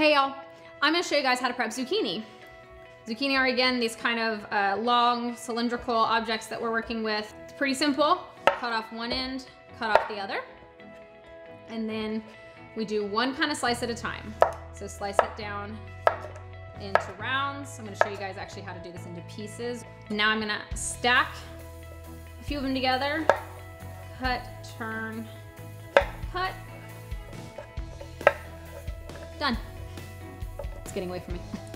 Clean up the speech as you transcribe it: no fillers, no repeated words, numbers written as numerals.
Hey y'all, I'm gonna show you guys how to prep zucchini. Zucchini are again these kind of long cylindrical objects that we're working with. It's pretty simple. Cut off one end, cut off the other, and then we do one kind of slice at a time. So slice it down into rounds. I'm gonna show you guys actually how to do this into pieces. Now I'm gonna stack a few of them together. Cut, turn, cut. Done. It's getting away from me.